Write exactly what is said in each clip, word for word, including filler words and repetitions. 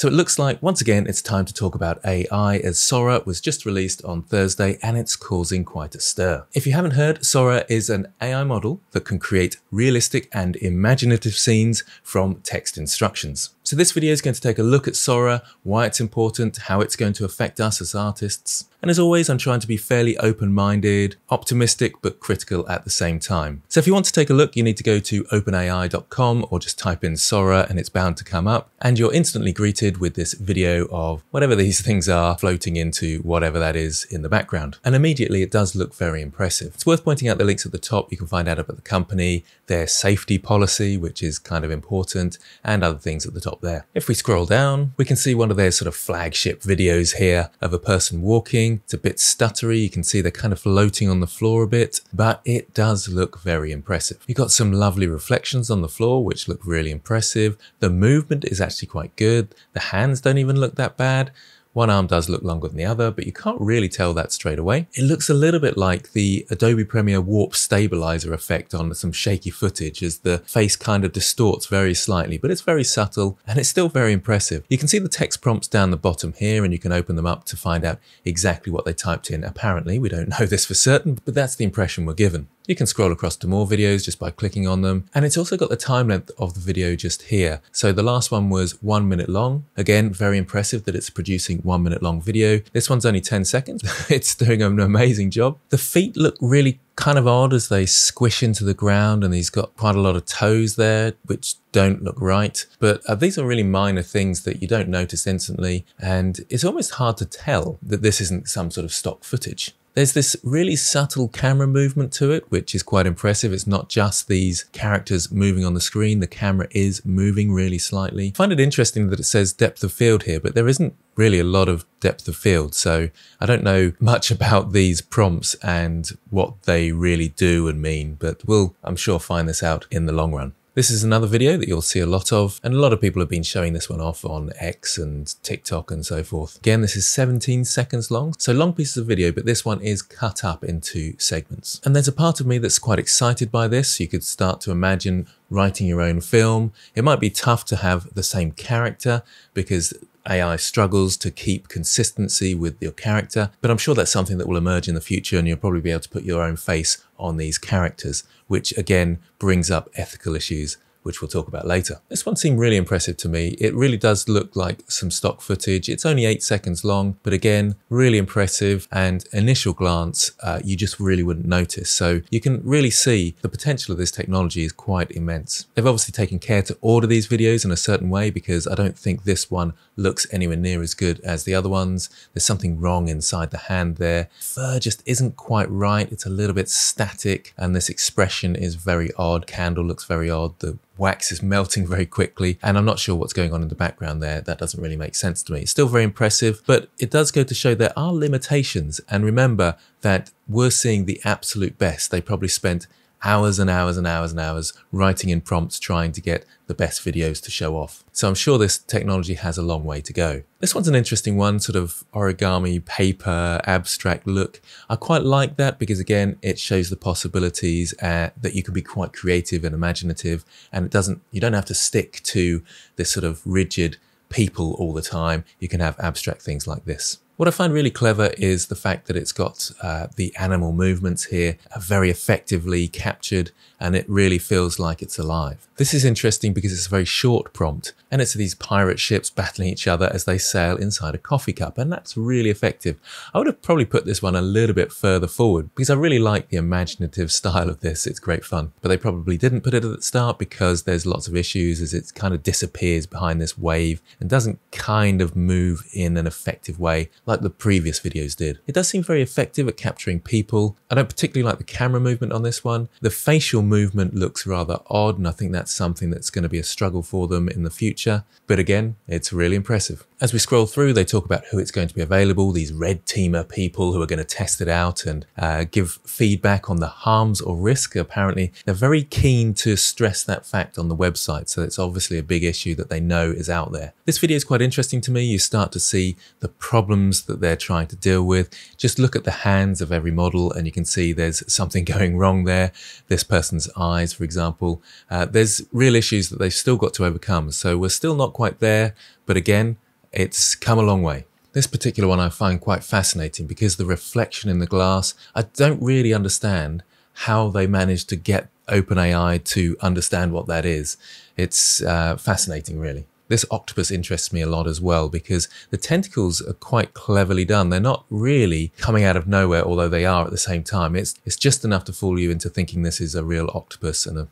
So it looks like, once again, it's time to talk about A I, as Sora was just released on Thursday and it's causing quite a stir. If you haven't heard, Sora is an A I model that can create realistic and imaginative scenes from text instructions. So this video is going to take a look at Sora, why it's important, how it's going to affect us as artists. And as always, I'm trying to be fairly open-minded, optimistic, but critical at the same time. So if you want to take a look, you need to go to open A I dot com or just type in Sora and it's bound to come up. And you're instantly greeted with this video of whatever these things are floating into whatever that is in the background. And immediately it does look very impressive. It's worth pointing out the links at the top. You can find out about the company, their safety policy, which is kind of important, and other things at the top there. If we scroll down, we can see one of their sort of flagship videos here of a person walking. It's a bit stuttery. You can see they're kind of floating on the floor a bit, but it does look very impressive. You've got some lovely reflections on the floor, which look really impressive. The movement is actually quite good. The hands don't even look that bad. One arm does look longer than the other, but you can't really tell that straight away. It looks a little bit like the Adobe Premiere Warp Stabilizer effect on some shaky footage, as the face kind of distorts very slightly, but it's very subtle and it's still very impressive. You can see the text prompts down the bottom here, and you can open them up to find out exactly what they typed in. Apparently, we don't know this for certain, but that's the impression we're given. You can scroll across to more videos just by clicking on them. And it's also got the time length of the video just here. So the last one was one minute long. Again, very impressive that it's producing one minute long video. This one's only ten seconds. It's doing an amazing job. The feet look really kind of odd as they squish into the ground, and he's got quite a lot of toes there, which don't look right. But uh, these are really minor things that you don't notice instantly. And it's almost hard to tell that this isn't some sort of stock footage. There's this really subtle camera movement to it, which is quite impressive. It's not just these characters moving on the screen. The camera is moving really slightly. I find it interesting that it says depth of field here, but there isn't really a lot of depth of field. So I don't know much about these prompts and what they really do and mean, but we'll, I'm sure, find this out in the long run. This is another video that you'll see a lot of, and a lot of people have been showing this one off on X and TikTok and so forth. Again, this is seventeen seconds long, so long pieces of video, but this one is cut up into segments. And there's a part of me that's quite excited by this. You could start to imagine writing your own film. It might be tough to have the same character because A I struggles to keep consistency with your character, but I'm sure that's something that will emerge in the future, and you'll probably be able to put your own face on these characters, which again brings up ethical issues, which we'll talk about later. This one seemed really impressive to me. It really does look like some stock footage. It's only eight seconds long, but again, really impressive. And initial glance, uh, you just really wouldn't notice. So you can really see the potential of this technology is quite immense. They've obviously taken care to order these videos in a certain way, because I don't think this one looks anywhere near as good as the other ones. There's something wrong inside the hand there. Fur just isn't quite right. It's a little bit static, and this expression is very odd. Candle looks very odd. The wax is melting very quickly, and I'm not sure what's going on in the background there. That doesn't really make sense to me. It's still very impressive, but it does go to show there are limitations. And remember that we're seeing the absolute best. They probably spent hours and hours and hours and hours writing in prompts, trying to get the best videos to show off. So I'm sure this technology has a long way to go. This one's an interesting one, sort of origami, paper, abstract look. I quite like that because, again, it shows the possibilities uh, that you can be quite creative and imaginative, and it doesn't, you don't have to stick to this sort of rigid people all the time. You can have abstract things like this. What I find really clever is the fact that it's got uh, the animal movements here are very effectively captured, and it really feels like it's alive. This is interesting because it's a very short prompt, and it's these pirate ships battling each other as they sail inside a coffee cup, and that's really effective. I would have probably put this one a little bit further forward because I really like the imaginative style of this. It's great fun, but they probably didn't put it at the start because there's lots of issues, as it kind of disappears behind this wave and doesn't kind of move in an effective way like the previous videos did. It does seem very effective at capturing people. I don't particularly like the camera movement on this one. The facial movement looks rather odd, and I think that's something that's going to be a struggle for them in the future. But again, it's really impressive. As we scroll through, they talk about who it's going to be available, these red teamer people who are going to test it out and uh, give feedback on the harms or risk. Apparently, they're very keen to stress that fact on the website. So it's obviously a big issue that they know is out there. This video is quite interesting to me. You start to see the problems that they're trying to deal with. Just look at the hands of every model and you can see there's something going wrong there. This person's eyes, for example, uh, there's real issues that they've still got to overcome. So we're still not quite there, but again, it's come a long way. This particular one I find quite fascinating because the reflection in the glass, I don't really understand how they managed to get OpenAI to understand what that is. It's uh, fascinating, really. This octopus interests me a lot as well because the tentacles are quite cleverly done. They're not really coming out of nowhere, although they are at the same time. It's, it's just enough to fool you into thinking this is a real octopus and a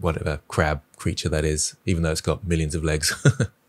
whatever crab creature that is, even though it's got millions of legs.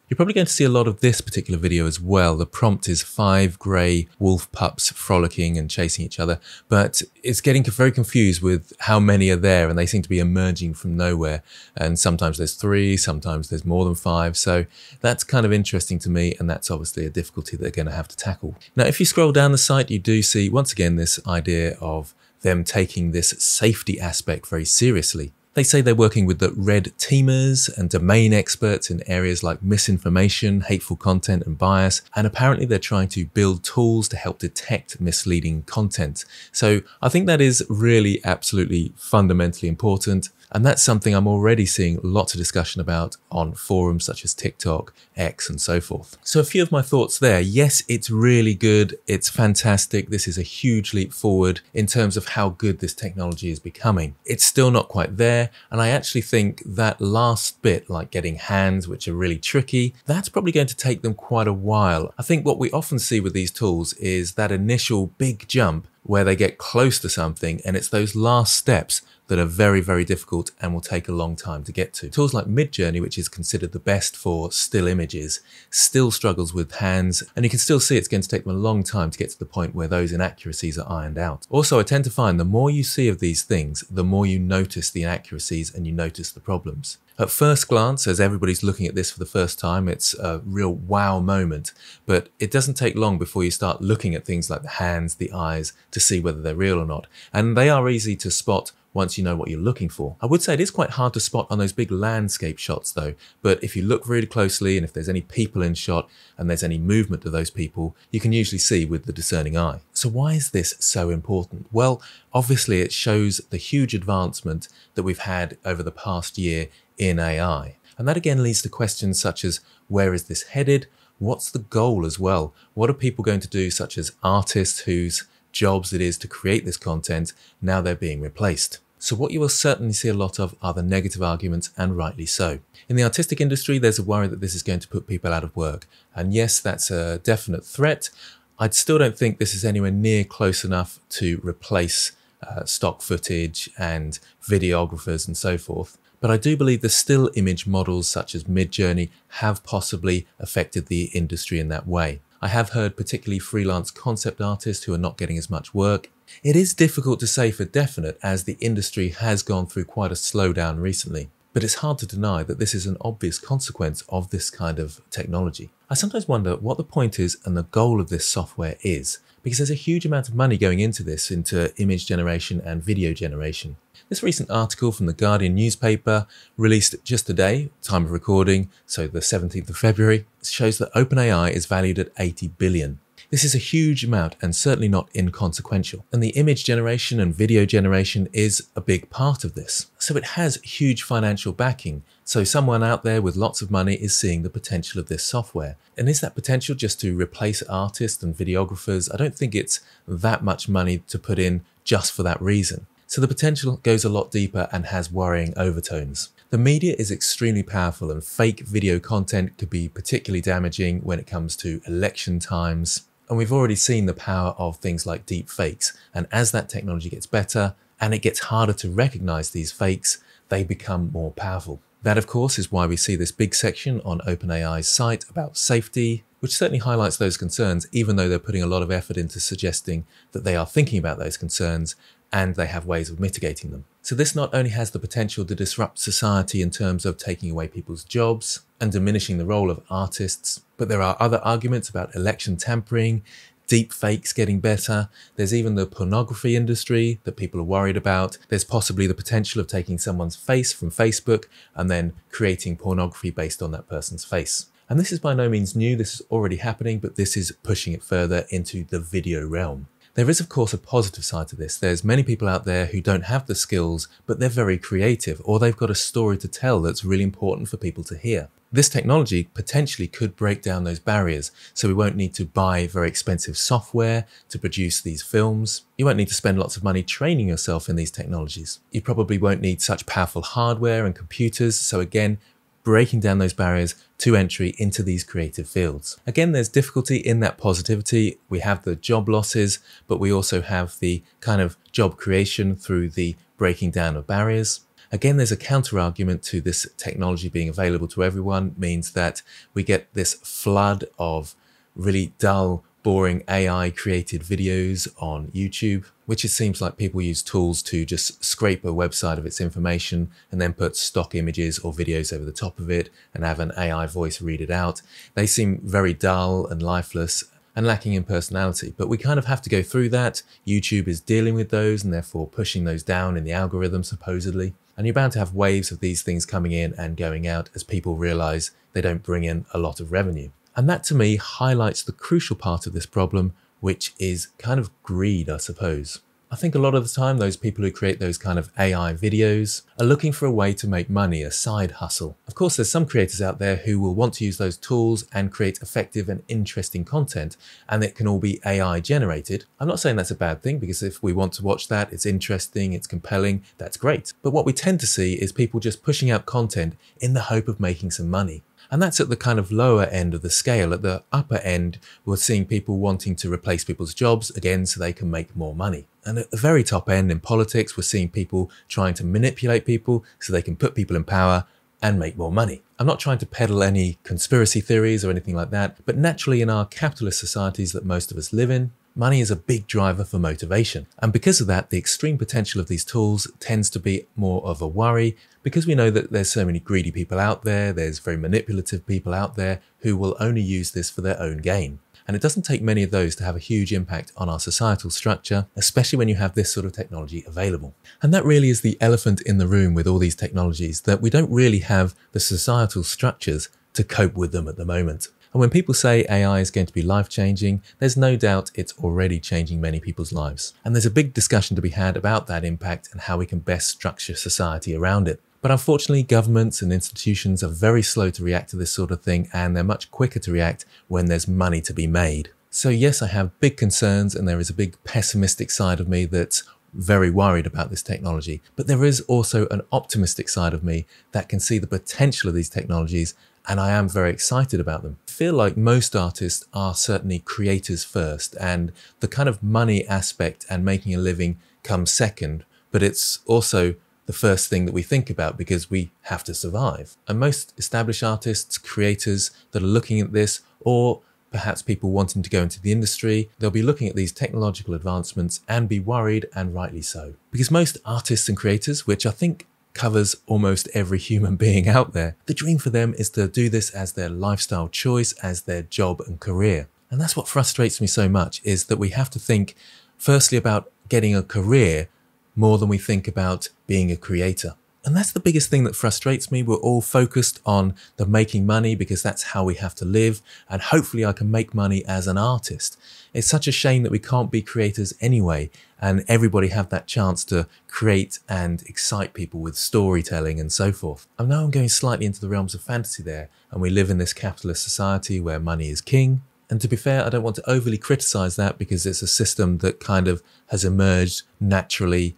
You're probably going to see a lot of this particular video as well. The prompt is five grey wolf pups frolicking and chasing each other, but it's getting very confused with how many are there, and they seem to be emerging from nowhere. And sometimes there's three, sometimes there's more than five. So that's kind of interesting to me, and that's obviously a difficulty they're going to have to tackle. Now, if you scroll down the site, you do see, once again, this idea of them taking this safety aspect very seriously. They say they're working with the red teamers and domain experts in areas like misinformation, hateful content and bias, and apparently they're trying to build tools to help detect misleading content. So I think that is really absolutely fundamentally important, and that's something I'm already seeing lots of discussion about on forums such as TikTok, X and so forth. So a few of my thoughts there. Yes, it's really good. It's fantastic. This is a huge leap forward in terms of how good this technology is becoming. It's still not quite there. And I actually think that last bit, like getting hands, which are really tricky, that's probably going to take them quite a while. I think what we often see with these tools is that initial big jump where they get close to something, and it's those last steps that are very, very difficult and will take a long time to get to. Tools like Midjourney, which is considered the best for still images, still struggles with hands, and you can still see it's going to take them a long time to get to the point where those inaccuracies are ironed out. Also, I tend to find the more you see of these things, the more you notice the inaccuracies and you notice the problems. At first glance, as everybody's looking at this for the first time, it's a real wow moment, but it doesn't take long before you start looking at things like the hands, the eyes, to see whether they're real or not. And they are easy to spot once you know what you're looking for. I would say it is quite hard to spot on those big landscape shots though, but if you look really closely and if there's any people in shot and there's any movement to those people, you can usually see with the discerning eye. So why is this so important? Well, obviously it shows the huge advancement that we've had over the past year in A I. And that again leads to questions such as, where is this headed? What's the goal as well? What are people going to do, such as artists whose jobs it is to create this content, now they're being replaced? So what you will certainly see a lot of are the negative arguments, and rightly so. In the artistic industry, there's a worry that this is going to put people out of work. And yes, that's a definite threat. I still don't think this is anywhere near close enough to replace uh, stock footage and videographers and so forth. But I do believe the still image models such as Midjourney have possibly affected the industry in that way. I have heard particularly freelance concept artists who are not getting as much work. It is difficult to say for definite as the industry has gone through quite a slowdown recently, but it's hard to deny that this is an obvious consequence of this kind of technology. I sometimes wonder what the point is and the goal of this software is, because there's a huge amount of money going into this, into image generation and video generation. This recent article from the Guardian newspaper, released just today, time of recording, so the seventeenth of February, shows that OpenAI is valued at eighty billion. This is a huge amount and certainly not inconsequential. And the image generation and video generation is a big part of this. So it has huge financial backing. So someone out there with lots of money is seeing the potential of this software. And is that potential just to replace artists and videographers? I don't think it's that much money to put in just for that reason. So the potential goes a lot deeper and has worrying overtones. The media is extremely powerful, and fake video content could be particularly damaging when it comes to election times. And we've already seen the power of things like deep fakes. And as that technology gets better and it gets harder to recognize these fakes, they become more powerful. That, of course, is why we see this big section on OpenAI's site about safety, which certainly highlights those concerns, even though they're putting a lot of effort into suggesting that they are thinking about those concerns and they have ways of mitigating them. So this not only has the potential to disrupt society in terms of taking away people's jobs and diminishing the role of artists, but there are other arguments about election tampering, deep fakes getting better. There's even the pornography industry that people are worried about. There's possibly the potential of taking someone's face from Facebook and then creating pornography based on that person's face. And this is by no means new. This is already happening, but this is pushing it further into the video realm. There is, of course, a positive side to this. There's many people out there who don't have the skills, but they're very creative, or they've got a story to tell that's really important for people to hear. This technology potentially could break down those barriers, so we won't need to buy very expensive software to produce these films. You won't need to spend lots of money training yourself in these technologies. You probably won't need such powerful hardware and computers, so again, breaking down those barriers to entry into these creative fields. Again, there's difficulty in that positivity. We have the job losses, but we also have the kind of job creation through the breaking down of barriers. Again, there's a counter argument to this technology being available to everyone, means that we get this flood of really dull, boring A I created videos on YouTube, which it seems like people use tools to just scrape a website of its information and then put stock images or videos over the top of it and have an A I voice read it out. They seem very dull and lifeless and lacking in personality, but we kind of have to go through that. YouTube is dealing with those and therefore pushing those down in the algorithm supposedly. And you're bound to have waves of these things coming in and going out as people realize they don't bring in a lot of revenue. And that to me highlights the crucial part of this problem, which is kind of greed, I suppose. I think a lot of the time, those people who create those kind of A I videos are looking for a way to make money, a side hustle. Of course, there's some creators out there who will want to use those tools and create effective and interesting content, and it can all be A I generated. I'm not saying that's a bad thing, because if we want to watch that, it's interesting, it's compelling, that's great. But what we tend to see is people just pushing out content in the hope of making some money. And that's at the kind of lower end of the scale. At the upper end, we're seeing people wanting to replace people's jobs again so they can make more money. And at the very top end in politics, we're seeing people trying to manipulate people so they can put people in power and make more money. I'm not trying to peddle any conspiracy theories or anything like that, but naturally in our capitalist societies that most of us live in, money is a big driver for motivation. And because of that, the extreme potential of these tools tends to be more of a worry, because we know that there's so many greedy people out there, there's very manipulative people out there who will only use this for their own gain. And it doesn't take many of those to have a huge impact on our societal structure, especially when you have this sort of technology available. And that really is the elephant in the room with all these technologies, that we don't really have the societal structures to cope with them at the moment. And when people say A I is going to be life-changing, there's no doubt it's already changing many people's lives. And there's a big discussion to be had about that impact and how we can best structure society around it. But unfortunately, governments and institutions are very slow to react to this sort of thing, and they're much quicker to react when there's money to be made. So yes, I have big concerns, and there is a big pessimistic side of me that's very worried about this technology. But there is also an optimistic side of me that can see the potential of these technologies, and I am very excited about them. I feel like most artists are certainly creators first, and the kind of money aspect and making a living comes second, but it's also the first thing that we think about because we have to survive. And most established artists, creators that are looking at this, or perhaps people wanting to go into the industry, they'll be looking at these technological advancements and be worried, and rightly so. Because most artists and creators, which I think covers almost every human being out there, the dream for them is to do this as their lifestyle choice, as their job and career. And that's what frustrates me so much, is that we have to think firstly about getting a career more than we think about being a creator. And that's the biggest thing that frustrates me. We're all focused on the making money because that's how we have to live. And hopefully I can make money as an artist. It's such a shame that we can't be creators anyway. And everybody have that chance to create and excite people with storytelling and so forth. And now I'm going slightly into the realms of fantasy there. And we live in this capitalist society where money is king. And to be fair, I don't want to overly criticize that because it's a system that kind of has emerged naturally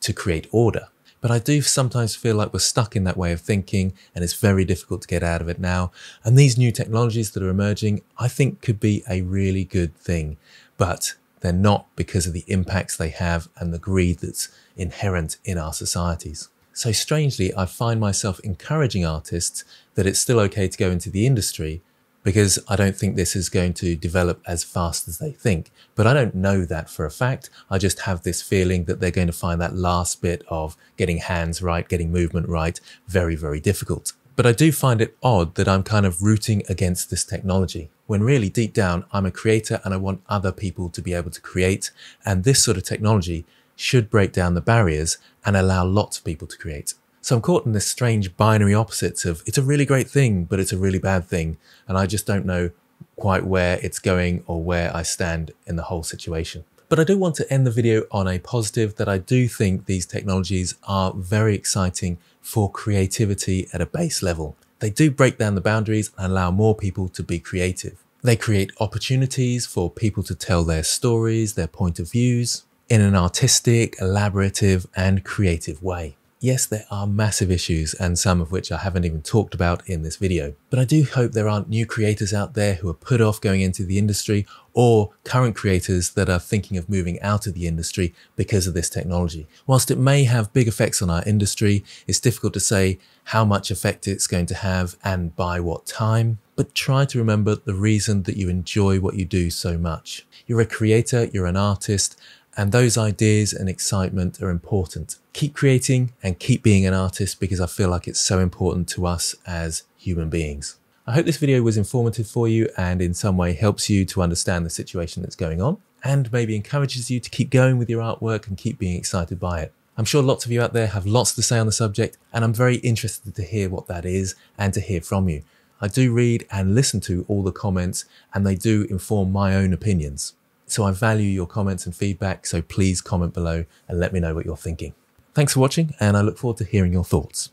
to create order. But I do sometimes feel like we're stuck in that way of thinking, and it's very difficult to get out of it now. And these new technologies that are emerging, I think could be a really good thing, but they're not because of the impacts they have and the greed that's inherent in our societies. So strangely, I find myself encouraging artists that it's still okay to go into the industry, because I don't think this is going to develop as fast as they think. But I don't know that for a fact. I just have this feeling that they're going to find that last bit of getting hands right, getting movement right, very, very difficult. But I do find it odd that I'm kind of rooting against this technology, when really deep down, I'm a creator and I want other people to be able to create. And this sort of technology should break down the barriers and allow lots of people to create. So I'm caught in this strange binary opposites of it's a really great thing, but it's a really bad thing. And I just don't know quite where it's going or where I stand in the whole situation. But I do want to end the video on a positive, that I do think these technologies are very exciting for creativity at a base level. they do break down the boundaries and allow more people to be creative. They create opportunities for people to tell their stories, their point of views, in an artistic, elaborative, and creative way. Yes, there are massive issues, and some of which I haven't even talked about in this video, but I do hope there aren't new creators out there who are put off going into the industry, or current creators that are thinking of moving out of the industry because of this technology. Whilst it may have big effects on our industry, it's difficult to say how much effect it's going to have and by what time, but try to remember the reason that you enjoy what you do so much. You're a creator, you're an artist, and those ideas and excitement are important. Keep creating and keep being an artist, because I feel like it's so important to us as human beings. I hope this video was informative for you and in some way helps you to understand the situation that's going on, and maybe encourages you to keep going with your artwork and keep being excited by it. I'm sure lots of you out there have lots to say on the subject, and I'm very interested to hear what that is and to hear from you. I do read and listen to all the comments, and they do inform my own opinions. So I value your comments and feedback, so please comment below and let me know what you're thinking. Thanks for watching, and I look forward to hearing your thoughts.